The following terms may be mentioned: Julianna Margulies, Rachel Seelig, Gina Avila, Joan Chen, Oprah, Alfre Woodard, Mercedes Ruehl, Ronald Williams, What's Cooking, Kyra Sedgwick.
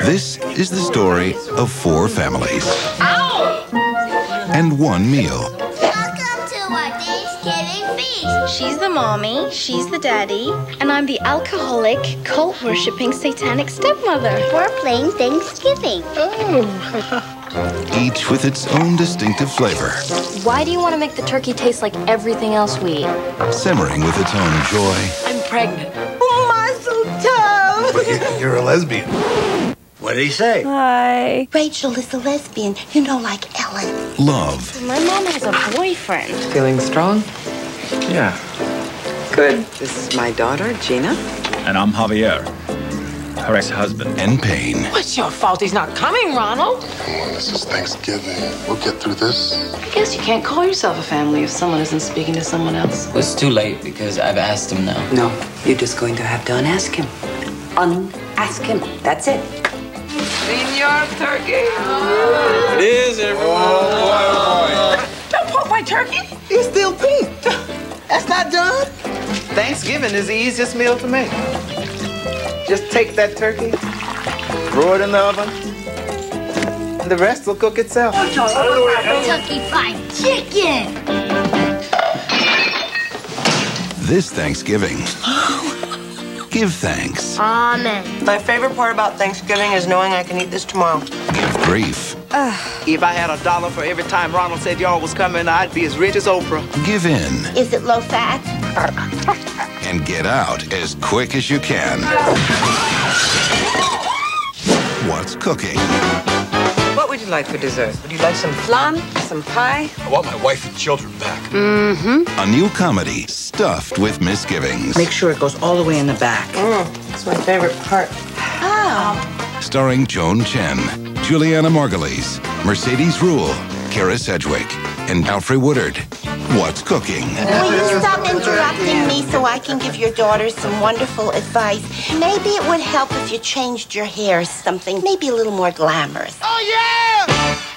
This is the story of four families. Ow! And one meal. Welcome to our Thanksgiving feast. She's the mommy, she's the daddy, and I'm the alcoholic, cult-worshipping, satanic stepmother. We're playing Thanksgiving. Oh. Each with its own distinctive flavor. Why do you want to make the turkey taste like everything else we eat? Simmering with its own joy. I'm pregnant. Oh, muscle toe! But you're a lesbian. What did he say? Hi. Rachel is a lesbian, you know, like Ellen. Love. My mom has a boyfriend. Feeling strong? Yeah. Good. This is my daughter, Gina. And I'm Javier. Her ex-husband. And pain. What's your fault he's not coming, Ronald? Come on, this is Thanksgiving. We'll get through this. I guess you can't call yourself a family if someone isn't speaking to someone else. It's too late because I've asked him now. No, you're just going to have to unask him. Unask him. That's it. Senior turkey. It is, everyone. Oh, boy, oh, boy. Don't poke my turkey. It's still pink. That's not done. Thanksgiving is the easiest meal to make. Just take that turkey, throw it in the oven, and the rest will cook itself. Kentucky Fried Chicken! This Thanksgiving, give thanks. Amen. My favorite part about Thanksgiving is knowing I can eat this tomorrow. Give grief. If I had $1 for every time Ronald said y'all was coming, I'd be as rich as Oprah. Give in. Is it low fat? And get out as quick as you can. What's cooking? What would you like for dessert? Would you like some flan, some pie? I want my wife and children back. Mm-hmm. A new comedy stuffed with misgivings. Make sure it goes all the way in the back. That's my favorite part. Oh. Starring Joan Chen, Julianna Margulies, Mercedes Ruehl, Kyra Sedgwick, and Alfre Woodard. What's cooking? Will you stop interrupting me so I can give your daughter some wonderful advice? Maybe it would help if you changed your hair something, maybe a little more glamorous. Oh, yeah!